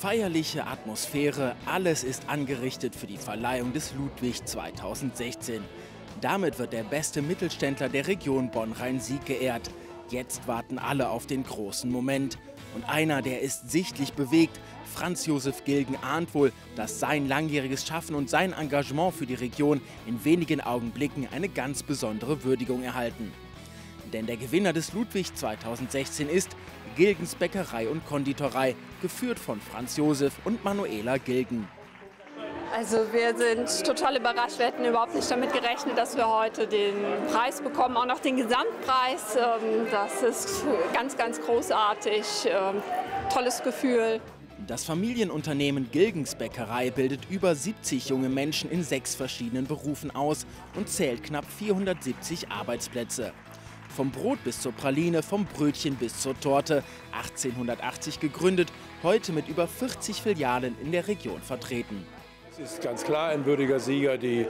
feierliche Atmosphäre, alles ist angerichtet für die Verleihung des Ludwig 2016. Damit wird der beste Mittelständler der Region Bonn-Rhein-Sieg geehrt. Jetzt warten alle auf den großen Moment. Und einer, der ist sichtlich bewegt. Franz Josef Gilgen ahnt wohl, dass sein langjähriges Schaffen und sein Engagement für die Region in wenigen Augenblicken eine ganz besondere Würdigung erhalten. Denn der Gewinner des Ludwig 2016 ist Gilgens Bäckerei und Konditorei, geführt von Franz Josef und Manuela Gilgen. Also wir sind total überrascht, wir hätten überhaupt nicht damit gerechnet, dass wir heute den Preis bekommen, auch noch den Gesamtpreis. Das ist ganz, ganz großartig, tolles Gefühl. Das Familienunternehmen Gilgens Bäckerei bildet über 70 junge Menschen in 6 verschiedenen Berufen aus und zählt knapp 470 Arbeitsplätze. Vom Brot bis zur Praline, vom Brötchen bis zur Torte. 1880 gegründet, heute mit über 40 Filialen in der Region vertreten. Es ist ganz klar ein würdiger Sieger. Die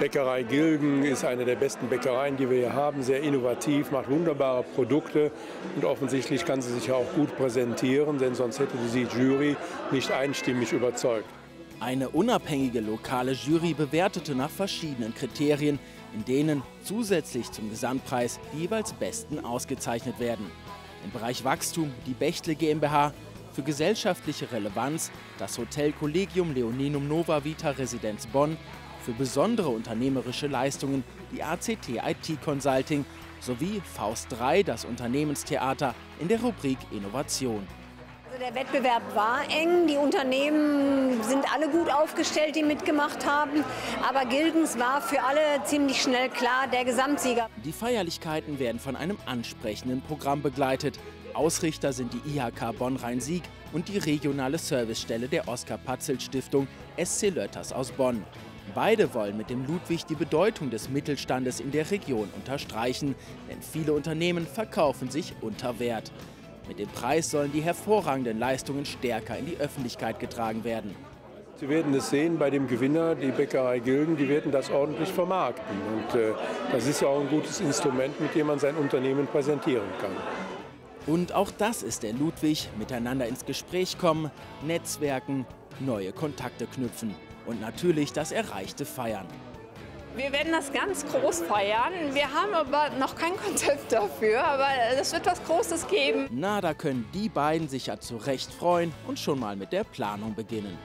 Bäckerei Gilgen ist eine der besten Bäckereien, die wir hier haben. Sehr innovativ, macht wunderbare Produkte und offensichtlich kann sie sich ja auch gut präsentieren, denn sonst hätte die Jury nicht einstimmig überzeugt. Eine unabhängige lokale Jury bewertete nach verschiedenen Kriterien, in denen zusätzlich zum Gesamtpreis die jeweils Besten ausgezeichnet werden. Im Bereich Wachstum die Bechtle GmbH, für gesellschaftliche Relevanz das Hotel Collegium Leoninum Nova Vita Residenz Bonn, für besondere unternehmerische Leistungen die ACT IT Consulting sowie Faust 3, das Unternehmenstheater, in der Rubrik Innovation. Also der Wettbewerb war eng, die Unternehmen sind alle gut aufgestellt, die mitgemacht haben, aber Gilgens war für alle ziemlich schnell klar der Gesamtsieger. Die Feierlichkeiten werden von einem ansprechenden Programm begleitet. Ausrichter sind die IHK Bonn-Rhein-Sieg und die regionale Servicestelle der Oskar-Patzelt-Stiftung SC Lötters aus Bonn. Beide wollen mit dem Ludwig die Bedeutung des Mittelstandes in der Region unterstreichen, denn viele Unternehmen verkaufen sich unter Wert. Mit dem Preis sollen die hervorragenden Leistungen stärker in die Öffentlichkeit getragen werden. Sie werden es sehen bei dem Gewinner, die Bäckerei Gilgen, die werden das ordentlich vermarkten. Und das ist ja auch ein gutes Instrument, mit dem man sein Unternehmen präsentieren kann. Und auch das ist der Ludwig: miteinander ins Gespräch kommen, netzwerken, neue Kontakte knüpfen und natürlich das Erreichte feiern. Wir werden das ganz groß feiern. Wir haben aber noch kein Konzept dafür, aber es wird was Großes geben. Na, da können die beiden sich ja zu Recht freuen und schon mal mit der Planung beginnen.